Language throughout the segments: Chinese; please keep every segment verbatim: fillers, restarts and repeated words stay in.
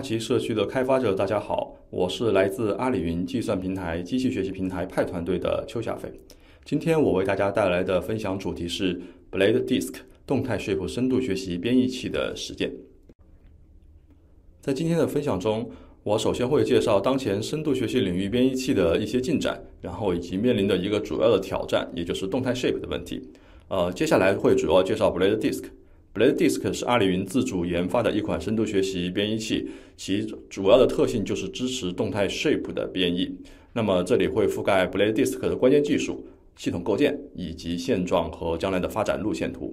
帕奇社区的开发者，大家好，我是来自阿里云计算平台机器学习平台派团队的邱夏飞。今天我为大家带来的分享主题是 BladeDISC 动态 shape 深度学习编译器的实践。在今天的分享中，我首先会介绍当前深度学习领域编译器的一些进展，然后以及面临的一个主要的挑战，也就是动态 shape 的问题。呃，接下来会主要介绍 BladeDISC。 BladeDISC 是阿里云自主研发的一款深度学习编译器，其主要的特性就是支持动态 shape 的编译。那么这里会覆盖 BladeDISC 的关键技术、系统构建以及现状和将来的发展路线图。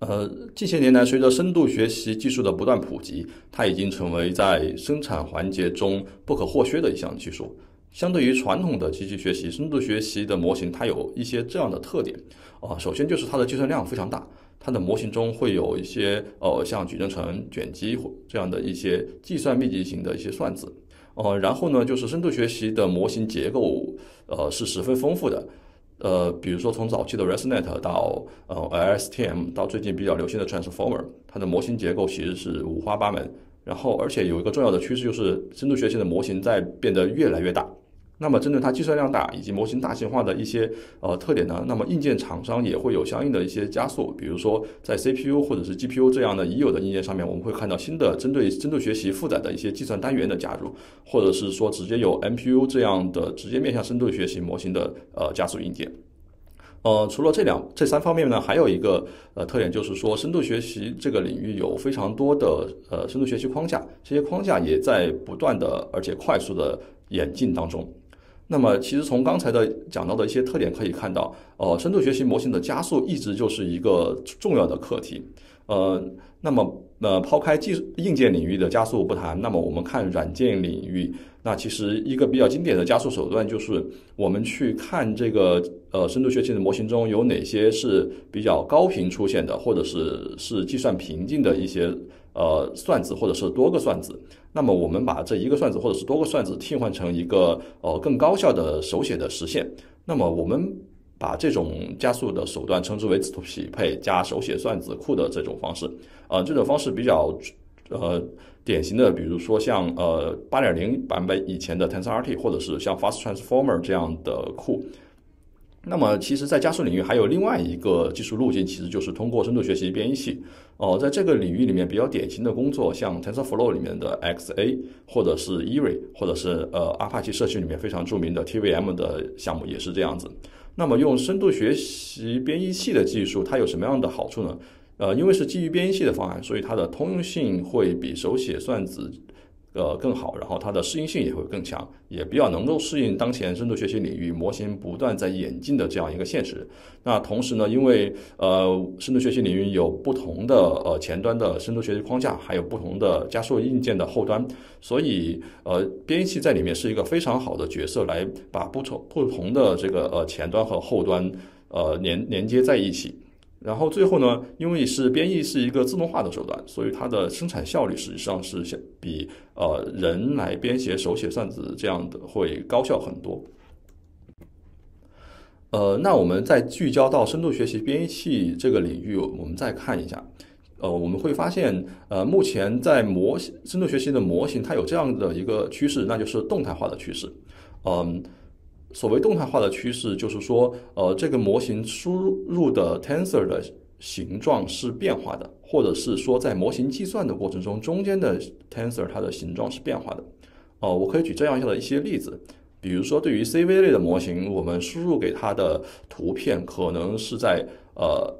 呃，近些年来，随着深度学习技术的不断普及，它已经成为在生产环节中不可或缺的一项技术。 相对于传统的机器学习，深度学习的模型它有一些这样的特点啊、呃，首先就是它的计算量非常大，它的模型中会有一些呃像矩阵乘、卷积这样的一些计算密集型的一些算子，呃，然后呢就是深度学习的模型结构呃是十分丰富的，呃，比如说从早期的 ResNet 到呃 L S T M 到最近比较流行的 Transformer， 它的模型结构其实是五花八门，然后而且有一个重要的趋势就是深度学习的模型在变得越来越大。 那么，针对它计算量大以及模型大型化的一些呃特点呢，那么硬件厂商也会有相应的一些加速，比如说在 C P U 或者是 G P U 这样的已有的硬件上面，我们会看到新的针对深度学习负载的一些计算单元的加入，或者是说直接有 M P U 这样的直接面向深度学习模型的呃加速硬件。 呃，除了这两这三方面呢，还有一个呃特点就是说，深度学习这个领域有非常多的呃深度学习框架，这些框架也在不断的而且快速的演进当中。那么，其实从刚才的讲到的一些特点可以看到，呃，深度学习模型的加速一直就是一个重要的课题。呃，那么呃，抛开技术硬件领域的加速不谈，那么我们看软件领域。 那其实一个比较经典的加速手段就是我们去看这个呃深度学习的模型中有哪些是比较高频出现的，或者是是计算瓶颈的一些呃算子或者是多个算子。那么我们把这一个算子或者是多个算子替换成一个呃更高效的手写的实现。那么我们把这种加速的手段称之为字图匹配加手写算子库的这种方式。呃，这种方式比较呃。 典型的，比如说像呃 八点零 版本以前的 TensorRT， 或者是像 Fast Transformer 这样的库。那么，其实，在加速领域还有另外一个技术路径，其实就是通过深度学习编译器。哦、呃，在这个领域里面比较典型的工作，像 TensorFlow 里面的 X L A， 或者是 E R I， 或者是呃 Apache 社区里面非常著名的 T V M 的项目也是这样子。那么，用深度学习编译器的技术，它有什么样的好处呢？ 呃，因为是基于编译器的方案，所以它的通用性会比手写算子呃更好，然后它的适应性也会更强，也比较能够适应当前深度学习领域模型不断在演进的这样一个现实。那同时呢，因为呃深度学习领域有不同的呃前端的深度学习框架，还有不同的加速硬件的后端，所以呃编译器在里面是一个非常好的角色，来把不同不同的这个呃前端和后端呃连连接在一起。 然后最后呢，因为是编译是一个自动化的手段，所以它的生产效率实际上是比呃人来编写手写算子这样的会高效很多。呃，那我们再聚焦到深度学习编译器这个领域，我们再看一下。 呃，我们会发现，呃，目前在模型深度学习的模型，它有这样的一个趋势，那就是动态化的趋势。嗯。 所谓动态化的趋势，就是说，呃，这个模型输入的 tensor 的形状是变化的，或者是说，在模型计算的过程中，中间的 tensor 它的形状是变化的。呃，我可以举这样的一些例子，比如说，对于 C V 类的模型，我们输入给它的图片可能是在呃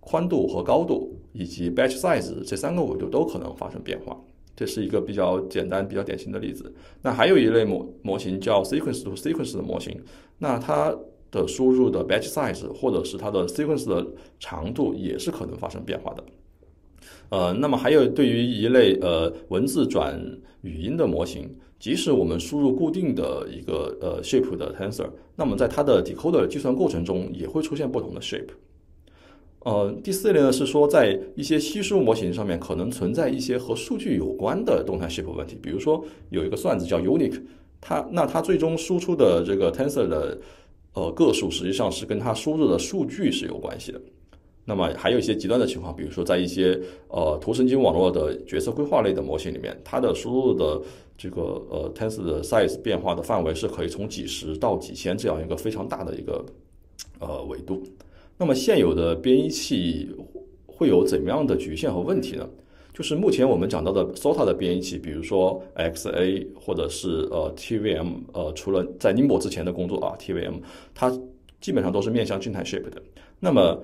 宽度和高度以及 batch size 这三个维度都可能发生变化。 这是一个比较简单、比较典型的例子。那还有一类模模型叫 sequence to sequence 的模型，那它的输入的 batch size 或者是它的 sequence 的长度也是可能发生变化的。呃，那么还有对于一类呃文字转语音的模型，即使我们输入固定的一个呃 shape 的 tensor， 那么在它的 decoder 计算过程中也会出现不同的 shape。 呃，第四类呢是说，在一些稀疏模型上面可能存在一些和数据有关的动态 shape 问题，比如说有一个算子叫 unique， 它那它最终输出的这个 tensor 的呃个数实际上是跟它输入的数据是有关系的。那么还有一些极端的情况，比如说在一些呃图神经网络的决策规划类的模型里面，它的输入的这个呃 tensor 的 size 变化的范围是可以从几十到几千这样一个非常大的一个呃维度。那么现有的编译器会有怎么样的局限和问题呢？就是目前我们讲到的 S O T A 的编译器，比如说 X L A 或者是呃 T V M， 呃除了在 Nimble 之前的工作啊 T V M， 它基本上都是面向静态 shape 的。那么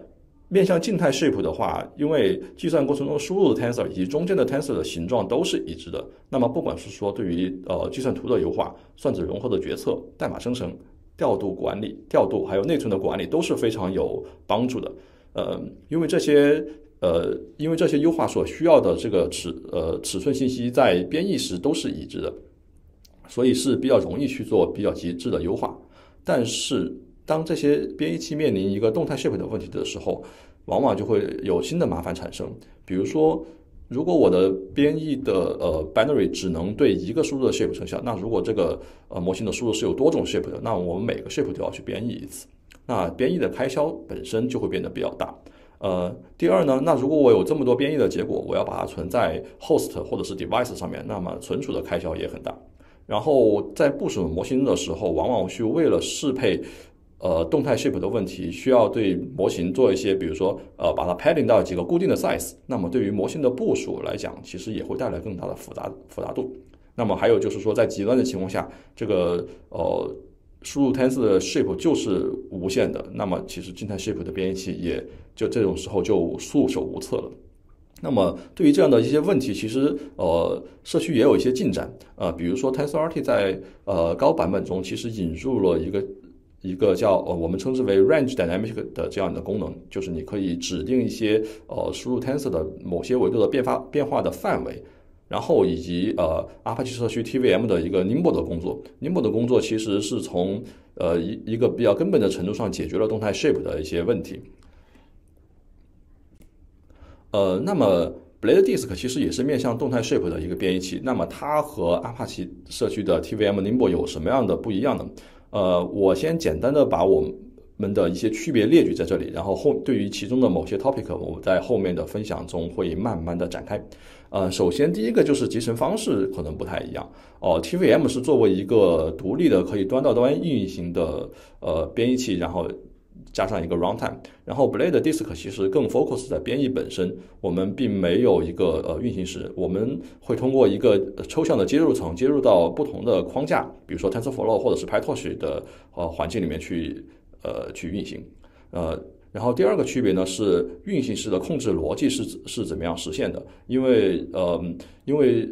面向静态 shape 的话，因为计算过程中输入的 tensor 以及中间的 tensor 的形状都是一致的，那么不管是说对于呃计算图的优化、算子融合的决策、代码生成、调度管理、调度还有内存的管理都是非常有帮助的。呃，因为这些呃，因为这些优化所需要的这个尺呃尺寸信息在编译时都是一致的，所以是比较容易去做比较极致的优化，但是当这些编译器面临一个动态 shape 的问题的时候，往往就会有新的麻烦产生。比如说，如果我的编译的呃 binary 只能对一个输入的 shape 生效，那如果这个呃模型的输入是有多种 shape 的，那我们每个 shape 都要去编译一次，那编译的开销本身就会变得比较大。呃，第二呢，那如果我有这么多编译的结果，我要把它存在 host 或者是 device 上面，那么存储的开销也很大。然后在部署模型的时候，往往去为了适配呃，动态 shape 的问题，需要对模型做一些，比如说，呃，把它 padding 到几个固定的 size。那么对于模型的部署来讲，其实也会带来更大的复杂复杂度。那么还有就是说，在极端的情况下，这个呃输入 tensor 的 shape 就是无限的，那么其实静态 shape 的编译器也就这种时候就束手无策了。那么对于这样的一些问题，其实呃社区也有一些进展，呃，比如说 TensorRT 在呃高版本中其实引入了一个。一个叫呃我们称之为 range dynamic 的这样的功能，就是你可以指定一些呃输入 tensor 的某些维度的变化变化的范围，然后以及呃 Apache 社区 T V M 的一个 Nimble 的工作 ，Nimble 的工作其实是从呃一一个比较根本的程度上解决了动态 shape 的一些问题。呃，那么 BladeDISC 其实也是面向动态 shape 的一个编译器，那么它和 Apache 社区的 T V M Nimble 有什么样的不一样呢？呃，我先简单的把我们的一些区别列举在这里，然后后对于其中的某些 topic， 我们在后面的分享中会慢慢的展开。呃，首先第一个就是集成方式可能不太一样哦、呃。T V M 是作为一个独立的可以端到端运行的呃编译器，然后加上一个 runtime， 然后 BladeDISC 其实更 focus 在编译本身，我们并没有一个呃运行时，我们会通过一个抽象的接入层接入到不同的框架，比如说 TensorFlow 或者是 PyTorch 的呃环境里面去呃去运行。呃，然后第二个区别呢是运行时的控制逻辑是是怎么样实现的，因为呃因为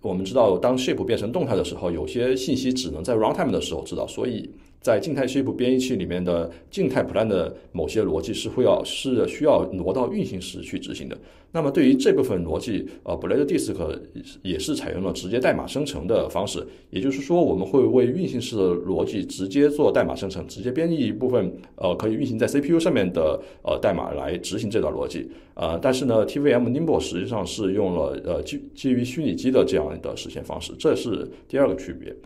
我们知道当 shape 变成动态的时候，有些信息只能在 runtime 的时候知道，所以在静态 shape 编译器里面的静态 plan 的某些逻辑是会要是需要挪到运行时去执行的。那么对于这部分逻辑，呃 BladeDISC 也是采用了直接代码生成的方式，也就是说我们会为运行时的逻辑直接做代码生成，直接编译一部分呃可以运行在 C P U 上面的呃代码来执行这段逻辑。呃，但是呢 T V M Nimble 实际上是用了呃基基于虚拟机的这样的实现方式，这是第二个区别。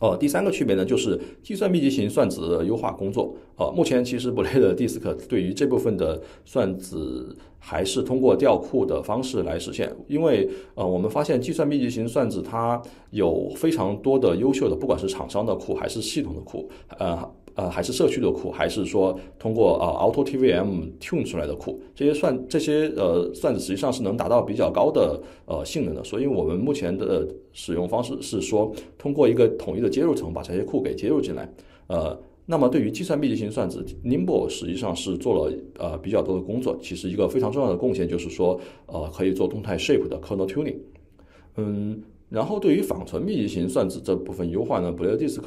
呃，第三个区别呢，就是计算密集型算子优化工作。呃，目前其实 BladeDISC 对于这部分的算子还是通过调库的方式来实现，因为呃，我们发现计算密集型算子它有非常多的优秀的，不管是厂商的库，还是系统的库，呃呃，还是社区的库，还是说通过呃 Auto T V M tune 出来的库，这些算这些呃算子实际上是能达到比较高的呃性能的，所以我们目前的使用方式是说通过一个统一的接入层把这些库给接入进来。呃，那么对于计算密集型算子 Nimble 实际上是做了呃比较多的工作，其实一个非常重要的贡献就是说呃可以做动态 shape 的 kernel tuning。 嗯然后对于仿存密集型算子这部分优化呢， BladeDISC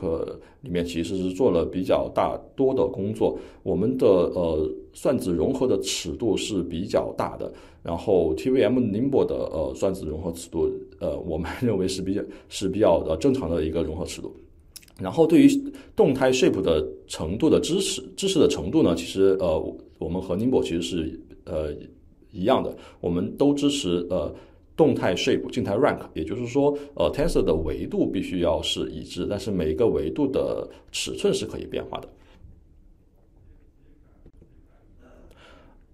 里面其实是做了比较大多的工作，我们的呃算子融合的尺度是比较大的，然后 T V M Nimble 的呃算子融合尺度呃我们认为是比较是比较呃正常的一个融合尺度。然后对于动态 shape 的程度的支持支持的程度呢，其实呃我们和 Nimble 其实是呃一样的，我们都支持呃动态 shape 静态 rank， 也就是说呃 tensor 的维度必须要是一致，但是每一个维度的尺寸是可以变化的。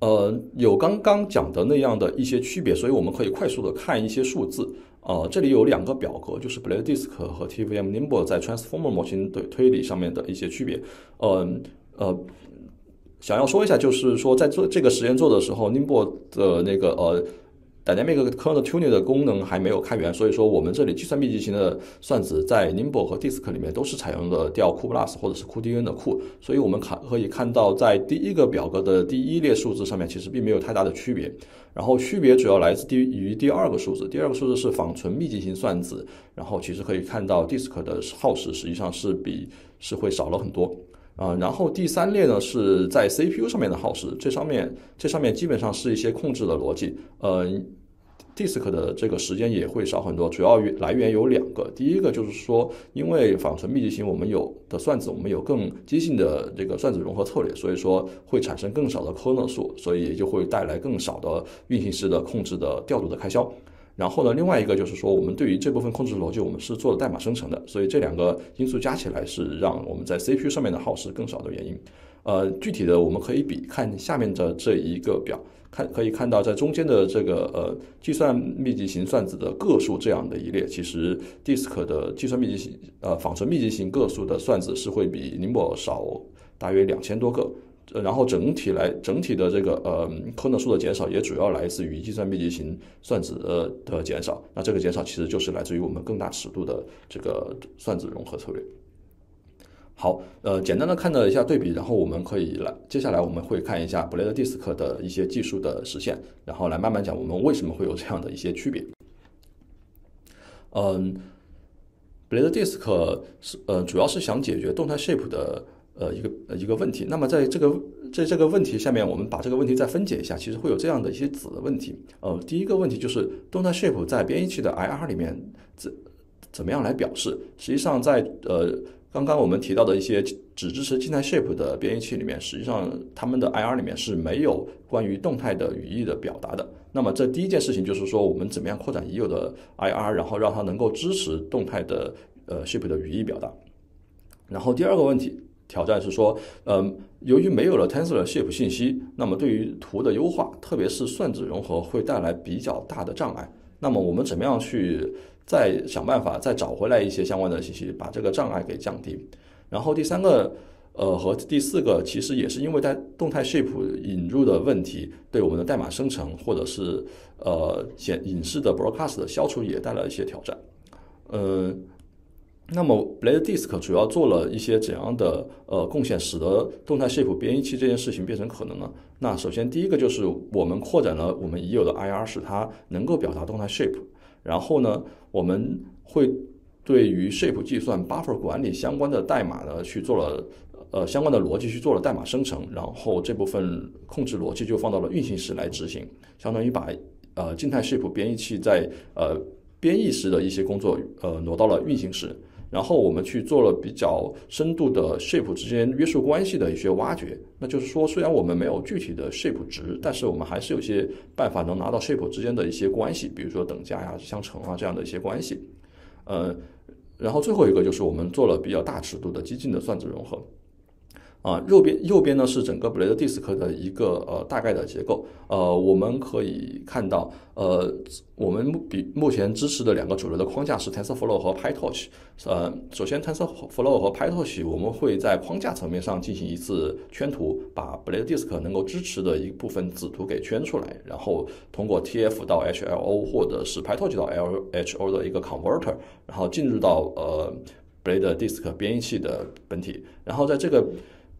呃，有刚刚讲的那样的一些区别，所以我们可以快速的看一些数字。呃，这里有两个表格，就是 BladeDISC 和 T V M Nimble 在 Transformer 模型对推理上面的一些区别。嗯呃。呃想要说一下，就是说在做这个实验做的时候 ，Nimble 的那个呃 Dynamic Kernel Tuning 的功能还没有开源，所以说我们这里计算密集型的算子在 Nimble 和 Disc 里面都是采用了调 cuPlus 或者是 cuDNN 的库，所以我们看可以看到在第一个表格的第一列数字上面其实并没有太大的区别，然后区别主要来自于第二个数字，第二个数字是仿纯密集型算子，然后其实可以看到 Disc 的耗时实际上是比是会少了很多。啊、呃，然后第三列呢是在 C P U 上面的耗时，这上面这上面基本上是一些控制的逻辑，呃 ，disk 的这个时间也会少很多，主要来源有两个，第一个就是说，因为仿纯密集型我们有的算子，我们有更激进的这个算子融合策略，所以说会产生更少的 kernel 数，所以也就会带来更少的运行时的控制的调度的开销。然后呢，另外一个就是说，我们对于这部分控制逻辑，我们是做了代码生成的，所以这两个因素加起来是让我们在 C P U 上面的耗时更少的原因。呃，具体的我们可以比看下面的这一个表，看可以看到在中间的这个呃计算密集型算子的个数这样的一列，其实 Disc 的计算密集型呃仿纯密集型个数的算子是会比 Nimble 少大约两千多个。然后整体来整体的这个呃 kernel 数的减少也主要来自于计算密集型算子的减少，那这个减少其实就是来自于我们更大尺度的这个算子融合策略。好，呃，简单的看了一下对比，然后我们可以来接下来我们会看一下 BladeDISC 的一些技术的实现，然后来慢慢讲我们为什么会有这样的一些区别。嗯 ，BladeDISC 是呃主要是想解决动态 shape 的。呃，一个呃一个问题。那么在这个在这个问题下面，我们把这个问题再分解一下，其实会有这样的一些子的问题。呃，第一个问题就是动态 shape 在编译器的 I R 里面怎怎么样来表示？实际上在呃刚刚我们提到的一些只支持静态 shape 的编译器里面，实际上他们的 I R 里面是没有关于动态的语义的表达的。那么这第一件事情就是说，我们怎么样扩展已有的 I R， 然后让它能够支持动态的呃 shape 的语义表达。然后第二个问题。挑战是说，嗯，由于没有了 tensor shape 信息，那么对于图的优化，特别是算子融合，会带来比较大的障碍。那么我们怎么样去再想办法再找回来一些相关的信息，把这个障碍给降低？然后第三个，呃，和第四个其实也是因为在动态 shape 引入的问题，对我们的代码生成或者是呃显影视的 broadcast 的消除也带来一些挑战。嗯。那么 BladeDISC 主要做了一些怎样的呃贡献，使得动态 shape 编译器这件事情变成可能呢？那首先第一个就是我们扩展了我们已有的 I R， 使它能够表达动态 shape。然后呢，我们会对于 shape 计算、buffer 管理相关的代码呢去做了呃相关的逻辑去做了代码生成，然后这部分控制逻辑就放到了运行时来执行，相当于把呃静态 shape 编译器在呃编译时的一些工作呃挪到了运行时。然后我们去做了比较深度的 shape 之间约束关系的一些挖掘，那就是说，虽然我们没有具体的 shape 值，但是我们还是有些办法能拿到 shape 之间的一些关系，比如说等价呀、相乘啊这样的一些关系。呃，然后最后一个就是我们做了比较大尺度的激进的算子融合。啊，右边右边呢是整个 BladeDISC 的一个呃大概的结构，呃，我们可以看到，呃，我们比目前支持的两个主流的框架是 TensorFlow 和 PyTorch， 呃，首先 TensorFlow 和 PyTorch 我们会在框架层面上进行一次圈图，把 BladeDISC 能够支持的一部分子图给圈出来，然后通过 T F 到 H L O 或者是 PyTorch 到 L H O 的一个 converter， 然后进入到呃 BladeDISC 编译器的本体，然后在这个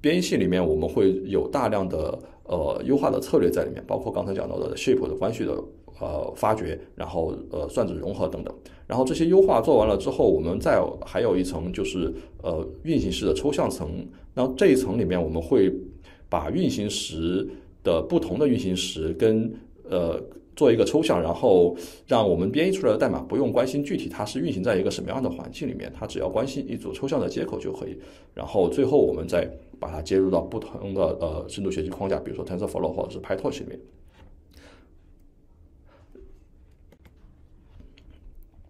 编译器里面我们会有大量的呃优化的策略在里面，包括刚才讲到的 shape 的关系的呃发掘，然后呃算子融合等等。然后这些优化做完了之后，我们再还有一层就是呃运行时的抽象层。那这一层里面我们会把运行时的不同的运行时跟呃做一个抽象，然后让我们编译出来的代码不用关心具体它是运行在一个什么样的环境里面，它只要关心一组抽象的接口就可以。然后最后我们再把它接入到不同的呃深度学习框架，比如说 TensorFlow 或者是 PyTorch 里面。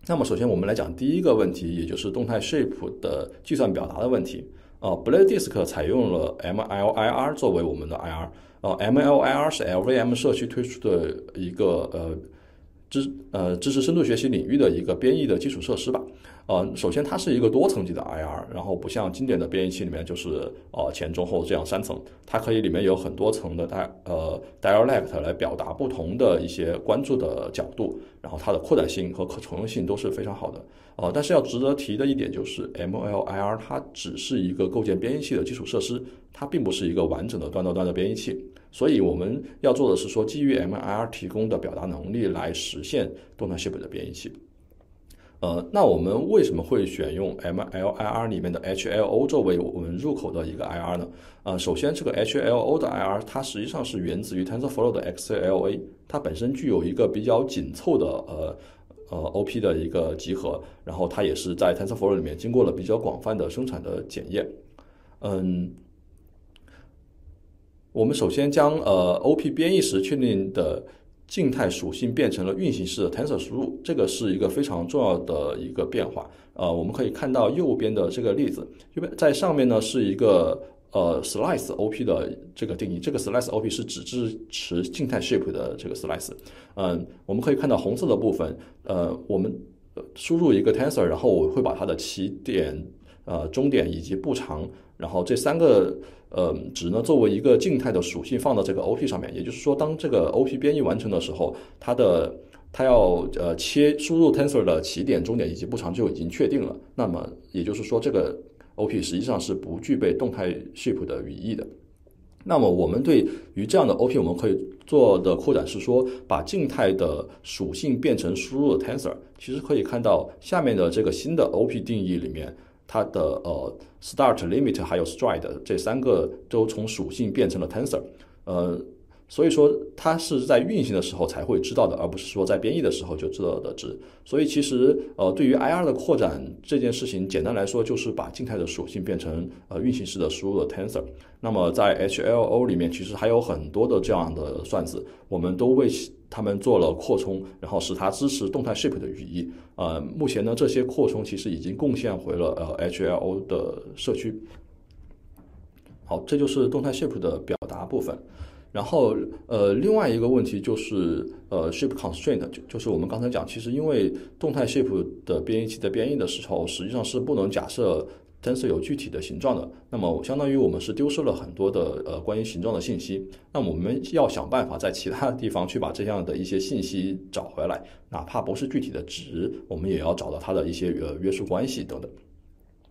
那么首先我们来讲第一个问题，也就是动态 shape 的计算表达的问题。啊 BladeDISC 采用了 M L I R 作为我们的 I R， 啊 M L I R 是 L V M 社区推出的一个呃支呃支持深度学习领域的一个编译的基础设施吧。呃，首先它是一个多层级的 I R， 然后不像经典的编译器里面就是呃前中后这样三层，它可以里面有很多层的它呃 dialect 来表达不同的一些关注的角度，然后它的扩展性和可重用性都是非常好的。呃，但是要值得提的一点就是 M L I R 它只是一个构建编译器的基础设施，它并不是一个完整的端到端的编译器，所以我们要做的是说基于 M L I R 提供的表达能力来实现动态写谱的编译器。呃，那我们为什么会选用 M L I R 里面的 H L O 作为我们入口的一个 I R 呢？呃，首先这个 H L O 的 I R 它实际上是源自于 TensorFlow 的 X L A， 它本身具有一个比较紧凑的呃呃 O P 的一个集合，然后它也是在 TensorFlow 里面经过了比较广泛的生产的检验。嗯，我们首先将呃 O P 编译时确定的静态属性变成了运行式的 tensor 输入，这个是一个非常重要的一个变化。呃，我们可以看到右边的这个例子，右边在上面呢是一个呃 slice O P 的这个定义，这个 slice O P 是只支持静态 shape 的这个 slice。嗯，我们可以看到红色的部分，呃，我们输入一个 tensor， 然后我会把它的起点、呃终点以及步长，然后这三个呃值呢作为一个静态的属性放到这个 O P 上面，也就是说当这个 O P 编译完成的时候，它的它要呃切输入 tensor 的起点、终点以及步长就已经确定了，那么也就是说这个 O P 实际上是不具备动态 shape 的语义的。那么我们对于这样的 O P 我们可以做的扩展是说把静态的属性变成输入的 tensor。 其实可以看到下面的这个新的 O P 定义里面，它的呃 start、limit 还有 stride 这三个都从属性变成了 tensor， 呃，所以说它是在运行的时候才会知道的，而不是说在编译的时候就知道的值。所以其实呃，对于 I R 的扩展这件事情，简单来说就是把静态的属性变成呃运行式的输入的 tensor。那么在 H L O 里面其实还有很多的这样的算子，我们都为他们做了扩充，然后使它支持动态 shape 的语义。呃，目前呢，这些扩充其实已经贡献回了呃 H L O 的社区。好，这就是动态 shape 的表达部分。然后呃，另外一个问题就是呃 shape constraint， 就就是我们刚才讲，其实因为动态 shape 的编译器在编译的时候，实际上是不能假设 tensor 有具体的形状的，那么相当于我们是丢失了很多的呃关于形状的信息，那么我们要想办法在其他地方去把这样的一些信息找回来，哪怕不是具体的值，我们也要找到它的一些呃约束关系等等。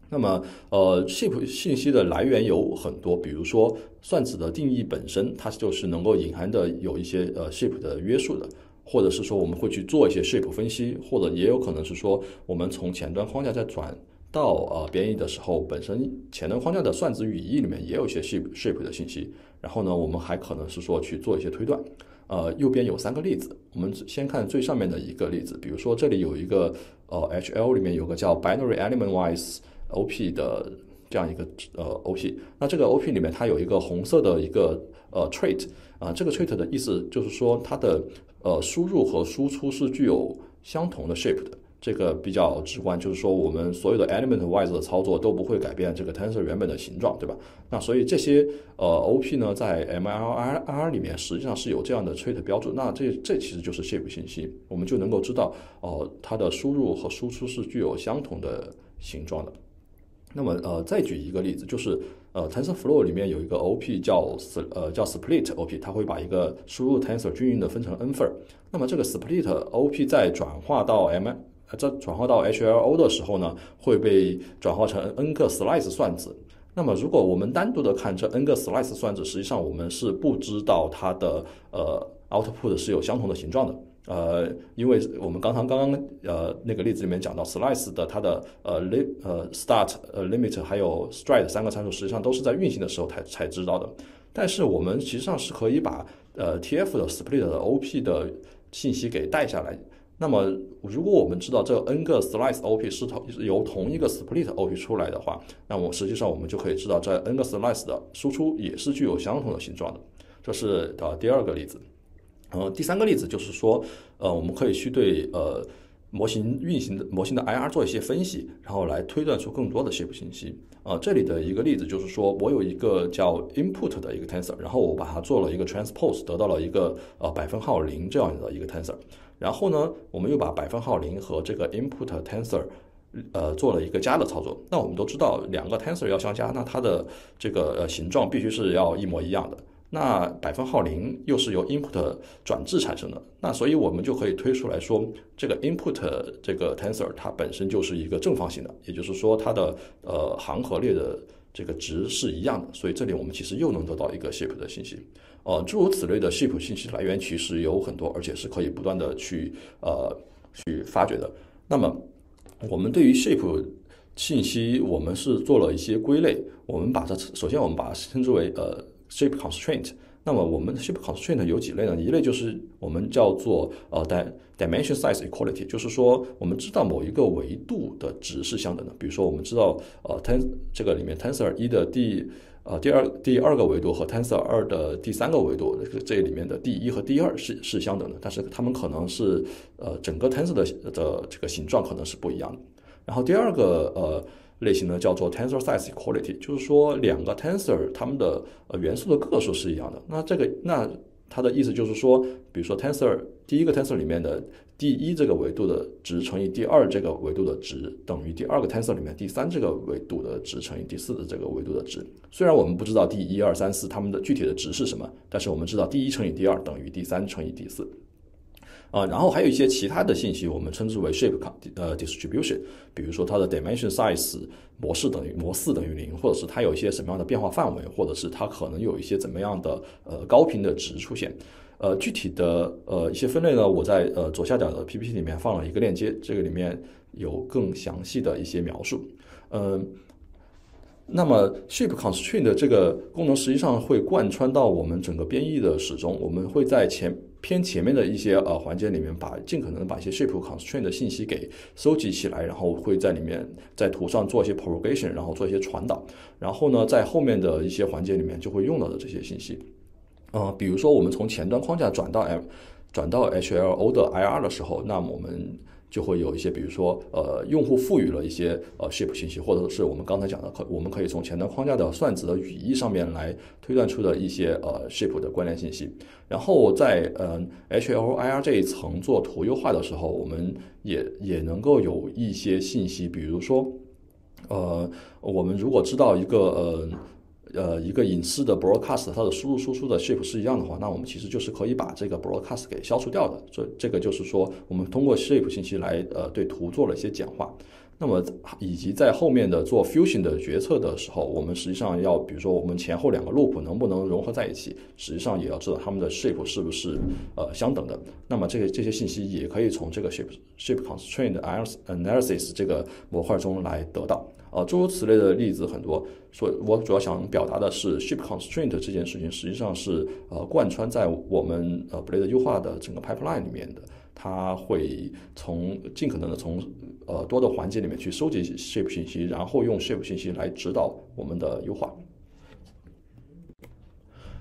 那么呃 shape 信息的来源有很多，比如说算子的定义本身它就是能够隐含的有一些呃 shape 的约束的，或者是说我们会去做一些 shape 分析，或者也有可能是说我们从前端框架再转到呃编译的时候，本身前端框架的算子语义里面也有一些 shape shape 的信息，然后呢我们还可能是说去做一些推断。呃，右边有三个例子，我们先看最上面的一个例子，比如说这里有一个呃 H L 里面有个叫 binary element wise O P 的这样一个呃 O P， 那这个 O P 里面它有一个红色的一个呃 trait 啊、呃，这个 trait 的意思就是说它的呃输入和输出是具有相同的 shape 的。这个比较直观，就是说我们所有的 element wise 的操作都不会改变这个 tensor 原本的形状，对吧？那所以这些呃 O P 呢，在 M L I R 里面实际上是有这样的 trait 标注，那这这其实就是 shape 信息，我们就能够知道哦、呃，它的输入和输出是具有相同的形状的。那么呃，再举一个例子，就是呃 TensorFlow 里面有一个 O P 叫呃叫 split O P， 它会把一个输入 tensor 均匀的分成 n 份儿。那么这个 split O P 在转化到 M在转化到 H L O 的时候呢，会被转化成 n 个 slice 算子。那么如果我们单独的看这 n 个 slice 算子，实际上我们是不知道它的呃 output 是有相同的形状的。呃，因为我们刚刚刚刚呃那个例子里面讲到 slice 的它的呃 li 呃 start 呃 limit 还有 stride 三个参数，实际上都是在运行的时候才才知道的。但是我们实际上是可以把呃 T F 的 split 的 O P 的信息给带下来。那么如果我们知道这 n 个 slice O P 是由同一个 split O P 出来的话，那我实际上我们就可以知道这 n 个 slice 的输出也是具有相同的形状的。这是呃第二个例子。呃，第三个例子就是说，呃，我们可以去对呃模型运行的模型的 I R 做一些分析，然后来推断出更多的 shape 信息。啊、呃，这里的一个例子就是说我有一个叫 input 的一个 tensor， 然后我把它做了一个 transpose， 得到了一个呃百分号零这样的一个 tensor。然后呢，我们又把百分号零和这个 input tensor 呃做了一个加的操作。那我们都知道，两个 tensor 要相加，那它的这个呃形状必须是要一模一样的。 那百分号零又是由 input 转置产生的，那所以我们就可以推出来说，这个 input 这个 tensor 它本身就是一个正方形的，也就是说它的呃行和列的这个值是一样的，所以这里我们其实又能得到一个 shape 的信息。呃，诸如此类的 shape 信息来源其实有很多，而且是可以不断的去呃去发掘的。那么我们对于 shape 信息，我们是做了一些归类，我们把它首先我们把它称之为呃。 shape constraint， 那么我们的 shape constraint 有几类呢？一类就是我们叫做呃 dimension size equality， 就是说我们知道某一个维度的值是相等的。比如说我们知道呃 tens 这个里面 tensor 一的第呃第二第二个维度和 tensor 二的第三个维度，这里面的第一和第二是是相等的，但是它们可能是呃整个 tensor 的的这个形状可能是不一样的。然后第二个呃。 类型呢叫做 tensor size equality， 就是说两个 tensor 它们的呃元素的个数是一样的。那这个那它的意思就是说，比如说 tensor 第一个 tensor 里面的第一这个维度的值乘以第二这个维度的值，等于第二个 tensor 里面第三这个维度的值乘以第四的这个维度的值。虽然我们不知道第一、二、三、四它们的具体的值是什么，但是我们知道第一乘以第二等于第三乘以第四。 啊，然后还有一些其他的信息，我们称之为 shape 呃 distribution， 比如说它的 dimension size 模式等于模四等于零，或者是它有一些什么样的变化范围，或者是它可能有一些怎么样的呃高频的值出现。呃，具体的呃一些分类呢，我在呃左下角的 P P T 里面放了一个链接，这个里面有更详细的一些描述。嗯、呃，那么 shape constraint 的这个功能实际上会贯穿到我们整个编译的始终，我们会在前。 偏前面的一些呃环节里面，把尽可能把一些 shape constraint 的信息给收集起来，然后会在里面在图上做一些 propagation， 然后做一些传导，然后呢，在后面的一些环节里面就会用到的这些信息，呃，比如说我们从前端框架转到 M 转到 H L O 的 I R 的时候，那么我们。 就会有一些，比如说，呃，用户赋予了一些呃 shape 信息，或者是我们刚才讲的，可我们可以从前端框架的算子的语义上面来推断出的一些呃 shape 的关联信息。然后在嗯、呃、H L I R 这一层做图优化的时候，我们也也能够有一些信息，比如说，呃，我们如果知道一个呃。 呃，一个影视的 broadcast， 它的输入输出的 shape 是一样的话，那我们其实就是可以把这个 broadcast 给消除掉的。这这个就是说，我们通过 shape 信息来呃对图做了一些简化。那么以及在后面的做 fusion 的决策的时候，我们实际上要，比如说我们前后两个 loop 能不能融合在一起，实际上也要知道它们的 shape 是不是呃相等的。那么这个这些信息也可以从这个 shape shape constraint analysis 这个模块中来得到。 啊，诸如此类的例子很多，所以我主要想表达的是 shape constraint 这件事情，实际上是呃贯穿在我们呃 Blade 优化的整个 pipeline 里面的，它会从尽可能的从呃多的环节里面去收集 shape 信息，然后用 shape 信息来指导我们的优化。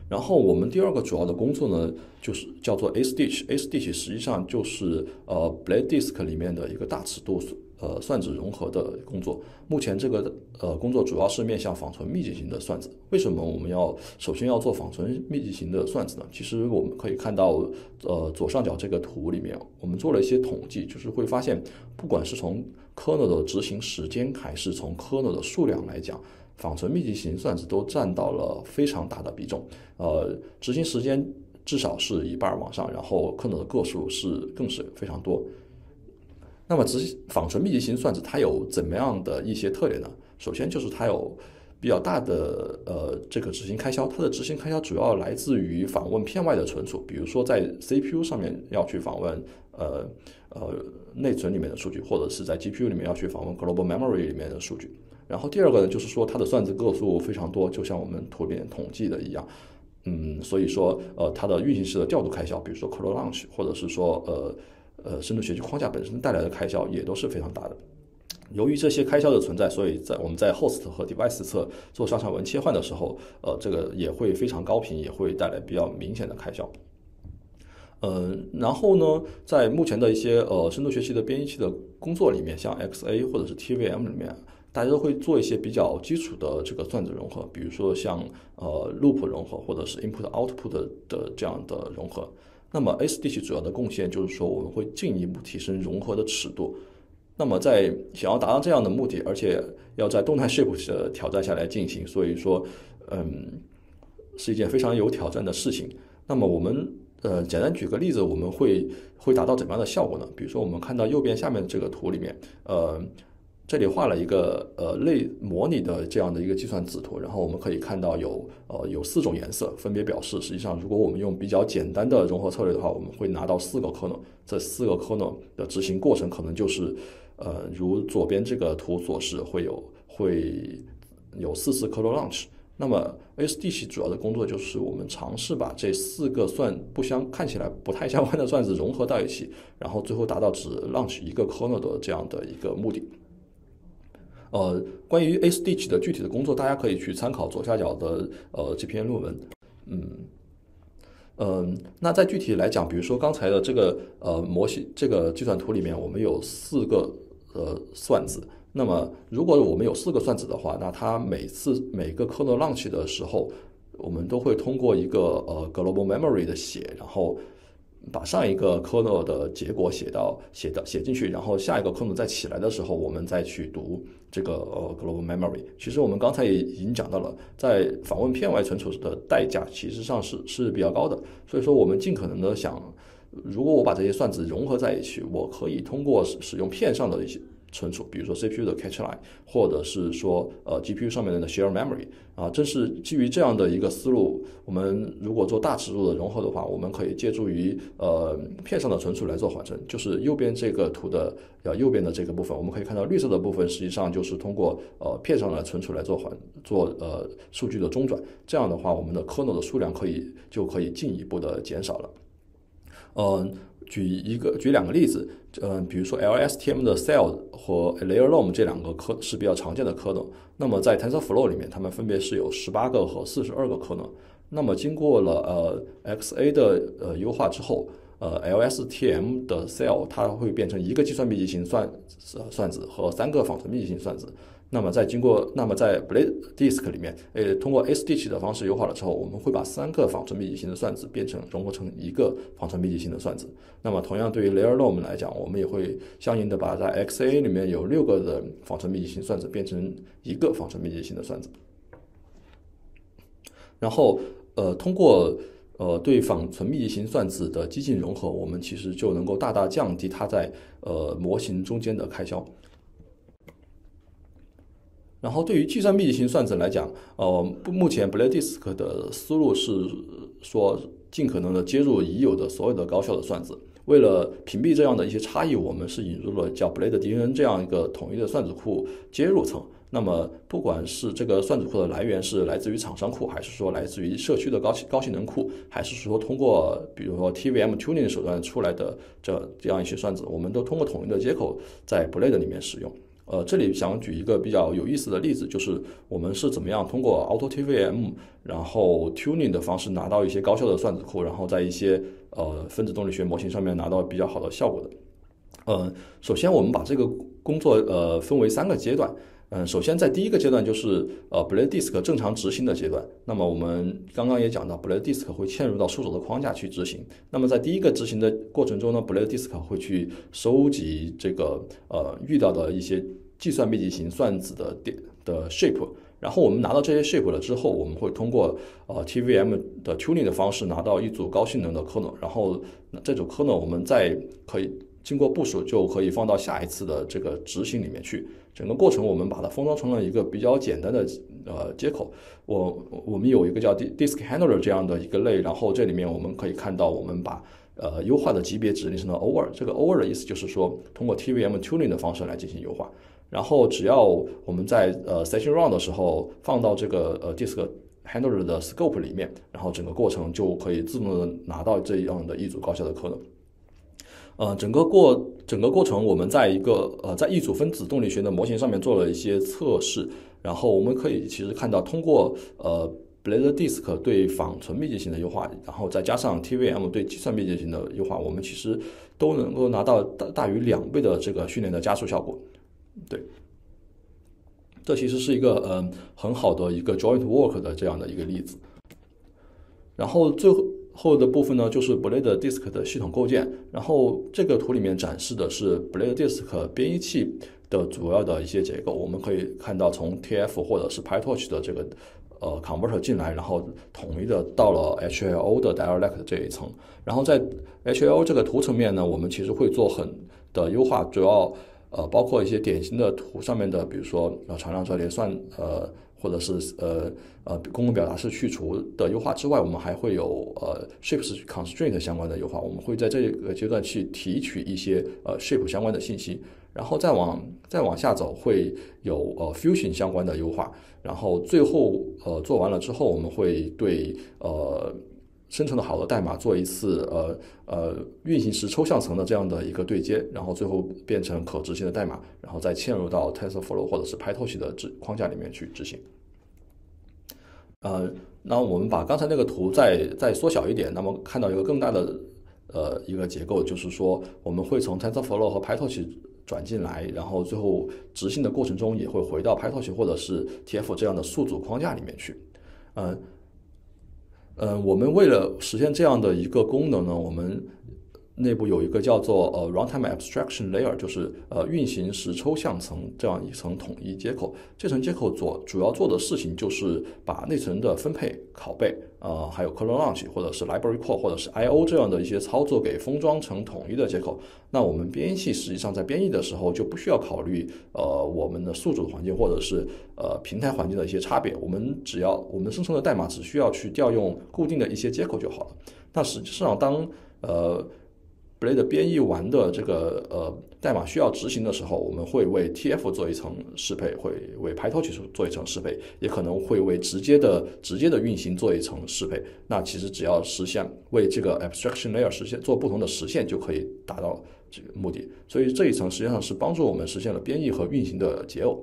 然后我们第二个主要的工作呢，就是叫做 AStitch，AStitch 实际上就是呃 BladeDISC 里面的一个大尺度。 呃，算子融合的工作，目前这个呃工作主要是面向仿存密集型的算子。为什么我们要首先要做仿存密集型的算子呢？其实我们可以看到，呃，左上角这个图里面，我们做了一些统计，就是会发现，不管是从 kernel 的执行时间还是从 kernel 的数量来讲，仿存密集型算子都占到了非常大的比重。呃，执行时间至少是一半往上，然后 kernel 的个数是更是非常多。 那么，仿存密集型算子它有怎么样的一些特点呢？首先就是它有比较大的呃这个执行开销，它的执行开销主要来自于访问片外的存储，比如说在 C P U 上面要去访问呃呃内存里面的数据，或者是在 G P U 里面要去访问 global memory 里面的数据。然后第二个呢，就是说它的算子个数非常多，就像我们图片统计的一样。 嗯，所以说，呃，它的运行时的调度开销，比如说 kernel launch， 或者是说，呃，呃，深度学习框架本身带来的开销也都是非常大的。由于这些开销的存在，所以在我们在 host 和 device 侧做上下文切换的时候，呃，这个也会非常高频，也会带来比较明显的开销。呃，然后呢，在目前的一些呃深度学习的编译器的工作里面，像 X A 或者是 T V M 里面，大家都会做一些比较基础的这个算子融合，比如说像呃 loop 融合或者是 input output 的, 的这样的融合。那么 AStitch 主要的贡献就是说，我们会进一步提升融合的尺度。 那么，在想要达到这样的目的，而且要在动态 shape 的挑战下来进行，所以说，嗯，是一件非常有挑战的事情。那么，我们呃，简单举个例子，我们会会达到怎么样的效果呢？比如说，我们看到右边下面这个图里面，呃，这里画了一个呃类模拟的这样的一个计算子图，然后我们可以看到有呃有四种颜色分别表示。实际上，如果我们用比较简单的融合策略的话，我们会拿到四个 kernel， 这四个 kernel 的执行过程可能就是。 呃，如左边这个图所示，会有会有四次 kernel launch。那么 AStitch 主要的工作就是我们尝试把这四个算不相看起来不太相关的算子融合到一起，然后最后达到只 launch 一个 kernel 的这样的一个目的。呃，关于 AStitch 的具体的工作，大家可以去参考左下角的呃这篇论文。嗯。 嗯，那再具体来讲，比如说刚才的这个呃模型这个计算图里面，我们有四个呃算子。那么如果我们有四个算子的话，那它每次每个 kernel launch 的时候，我们都会通过一个呃 global memory 的写，然后把上一个 kernel 的结果写到写到写进去，然后下一个 kernel 再起来的时候，我们再去读这个呃 global memory。其实我们刚才也已经讲到了，在访问片外存储的代价其实上是是比较高的，所以说我们尽可能的想，如果我把这些算子融合在一起，我可以通过使用片上的一些存储，比如说 C P U 的 cache line， 或者是说呃 G P U 上面的 shared memory 啊，正是基于这样的一个思路，我们如果做大尺度的融合的话，我们可以借助于呃片上的存储来做缓存。就是右边这个图的呃右边的这个部分，我们可以看到绿色的部分实际上就是通过呃片上的存储来做缓做呃数据的中转。这样的话，我们的 kernel 的数量可以就可以进一步的减少了。嗯。 举一个举两个例子，嗯、呃，比如说 L S T M 的 cell 和 layer loam 这两个科是比较常见的 kernel。那么在 TensorFlow 里面，它们分别是有十八个和四十二个 kernel。那么经过了呃 X A 的呃优化之后，呃 L S T M 的 cell 它会变成一个计算密集型算、呃、算子和三个仿存密集型算子。那么在经过那么在 BladeDISC 里面，呃，通过 AStitch 的方式优化了之后，我们会把三个仿存密集型的算子变成融合成一个仿存密集型的算子。那么同样对于 Layer Loam 来讲，我们也会相应的把在 X A 里面有六个的仿存密集型算子变成一个仿存密集型的算子。然后，呃，通过呃对仿存密集型算子的激进融合，我们其实就能够大大降低它在呃模型中间的开销。 然后对于计算密集型算子来讲，呃，目前 BladeDISC 的思路是说，尽可能的接入已有的所有的高效的算子。为了屏蔽这样的一些差异，我们是引入了叫 BladeDISC 这样一个统一的算子库接入层。那么，不管是这个算子库的来源是来自于厂商库，还是说来自于社区的高高性能库，还是说通过比如说 T V M tuning 手段出来的这这样一些算子，我们都通过统一的接口在 Blade 里面使用。 呃，这里想举一个比较有意思的例子，就是我们是怎么样通过 Auto T V M， 然后 Tuning 的方式拿到一些高效的算子库，然后在一些呃分子动力学模型上面拿到比较好的效果的。呃，首先我们把这个工作呃分为三个阶段。 嗯，首先在第一个阶段就是呃 BladeDISC 正常执行的阶段。那么我们刚刚也讲到 BladeDISC 会嵌入到数轴的框架去执行。那么在第一个执行的过程中呢 ，BladeDISC 会去收集这个呃遇到的一些计算密集型算子的点的 shape。 然后我们拿到这些 shape 了之后，我们会通过呃 T V M 的 tuning 的方式拿到一组高性能的 kernel， 然后这组 kernel 我们再可以。 经过部署就可以放到下一次的这个执行里面去。整个过程我们把它封装成了一个比较简单的呃接口。我我们有一个叫 disk handler 这样的一个类，然后这里面我们可以看到，我们把呃优化的级别指定成了 over。这个 over 的意思就是说，通过 T V M tuning 的方式来进行优化。然后只要我们在呃 session round 的时候放到这个呃 disk handler 的 scope 里面，然后整个过程就可以自动的拿到这样的一组高效的 kernel。 呃，整个过整个过程，我们在一个呃，在一组分子动力学的模型上面做了一些测试，然后我们可以其实看到，通过呃 BladeDISC 对仿存闭键型的优化，然后再加上 T V M 对计算闭键型的优化，我们其实都能够拿到大大于两倍的这个训练的加速效果。对，这其实是一个嗯很好的一个 joint work 的这样的一个例子。然后最后。 后的部分呢，就是 BladeDISC 的系统构建。然后这个图里面展示的是 BladeDISC 编译器的主要的一些结构。我们可以看到，从 T F 或者是 PyTorch 的这个呃 converter 进来，然后统一的到了 H L O 的 dialect 这一层。然后在 H L O 这个图层面呢，我们其实会做很的优化，主要呃包括一些典型的图上面的，比如说呃常量折叠算呃。 或者是呃呃公共表达式去除的优化之外，我们还会有呃 shape constraint 相关的优化。我们会在这个阶段去提取一些呃 shape 相关的信息，然后再往再往下走会有呃 fusion 相关的优化，然后最后呃做完了之后，我们会对呃生成的好的代码做一次呃呃运行时抽象层的这样的一个对接，然后最后变成可执行的代码，然后再嵌入到 TensorFlow 或者是 PyTorch 的框架里面去执行。 呃，那我们把刚才那个图再再缩小一点，那么看到一个更大的呃一个结构，就是说我们会从 TensorFlow 和 PyTorch 转进来，然后最后执行的过程中也会回到 PyTorch 或者是 T F 这样的数组框架里面去。嗯、呃，嗯、呃，我们为了实现这样的一个功能呢，我们内部有一个叫做呃 runtime abstraction layer， 就是呃运行时抽象层这样一层统一接口。这层接口做主要做的事情就是把内存的分配、拷贝，呃，还有 kernel launch 或者是 library call 或者是 I O 这样的一些操作给封装成统一的接口。那我们编译器实际上在编译的时候就不需要考虑呃我们的宿主环境或者是呃平台环境的一些差别，我们只要我们生成的代码只需要去调用固定的一些接口就好了。那实际上当呃 Blade 编译完的这个呃代码需要执行的时候，我们会为 T F 做一层适配，会为 PyTorch 做一层适配，也可能会为直接的直接的运行做一层适配。那其实只要实现为这个 abstraction layer 实现做不同的实现，就可以达到这个目的。所以这一层实际上是帮助我们实现了编译和运行的解耦。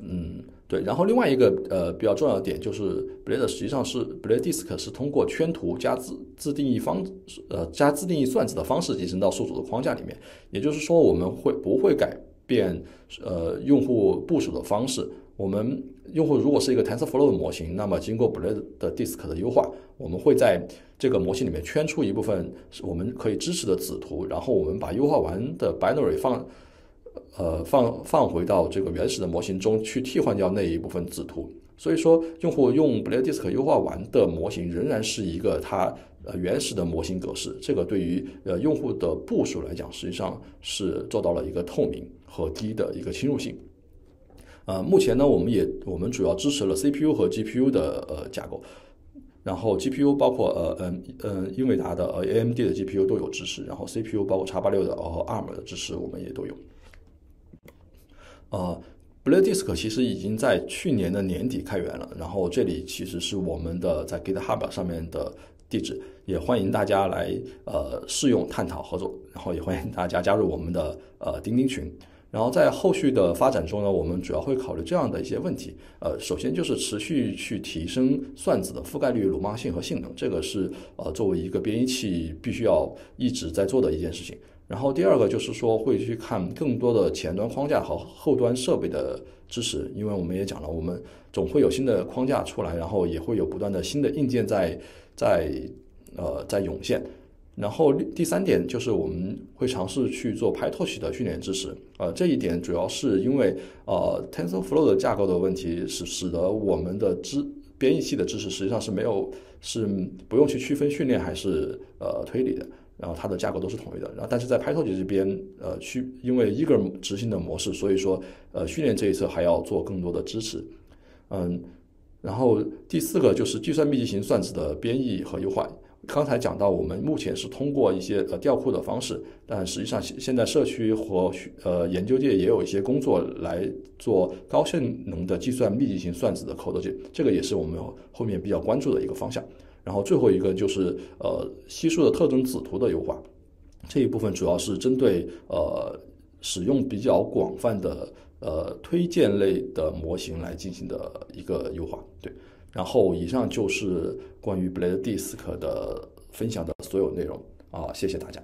嗯。 对，然后另外一个呃比较重要的点就是 ，Blade 实际上是 BladeDISC 是通过圈图加自自定义方呃加自定义算子的方式集成到数组的框架里面。也就是说，我们会不会改变呃用户部署的方式？我们用户如果是一个 TensorFlow 的模型，那么经过 BladeDISC 的优化，我们会在这个模型里面圈出一部分我们可以支持的子图，然后我们把优化完的 binary 放。 呃，放放回到这个原始的模型中去替换掉那一部分子图，所以说用户用 BladeDISC 优化完的模型仍然是一个它呃原始的模型格式，这个对于呃用户的部署来讲，实际上是做到了一个透明和低的一个侵入性。 呃，目前呢，我们也我们主要支持了 C P U 和 G P U 的呃架构。 然后 G P U 包括呃嗯嗯英伟达的呃 A M D 的 G P U 都有支持，然后 C P U 包括 X 八十六的和 A R M 的支持我们也都有。呃 BladeDISC 其实已经在去年的年底开源了，然后这里其实是我们的在 GitHub 上面的地址，也欢迎大家来呃试用、探讨、合作，然后也欢迎大家加入我们的呃钉钉群。 然后在后续的发展中呢，我们主要会考虑这样的一些问题。呃，首先就是持续去提升算子的覆盖率、鲁棒性和性能，这个是呃作为一个编译器必须要一直在做的一件事情。然后第二个就是说会去看更多的前端框架和后端设备的支持，因为我们也讲了，我们总会有新的框架出来，然后也会有不断的新的硬件在在呃在涌现。 然后第三点就是我们会尝试去做 PyTorch 的训练支持，呃，这一点主要是因为呃 TensorFlow 的架构的问题，使使得我们的支编译器的支持实际上是没有是不用去区分训练还是呃推理的，然后它的架构都是统一的。然后但是在 PyTorch 这边，呃，去因为eager执行的模式，所以说呃训练这一侧还要做更多的支持，嗯，然后第四个就是计算密集型算子的编译和优化。 刚才讲到，我们目前是通过一些呃调库的方式，但实际上现在社区和呃研究界也有一些工作来做高性能的计算密集型算子的 codec， 这个也是我们后面比较关注的一个方向。然后最后一个就是呃稀疏的特征子图的优化，这一部分主要是针对呃使用比较广泛的呃推荐类的模型来进行的一个优化，对。然后以上就是关于 BladeDISC 的分享的所有内容啊，谢谢大家。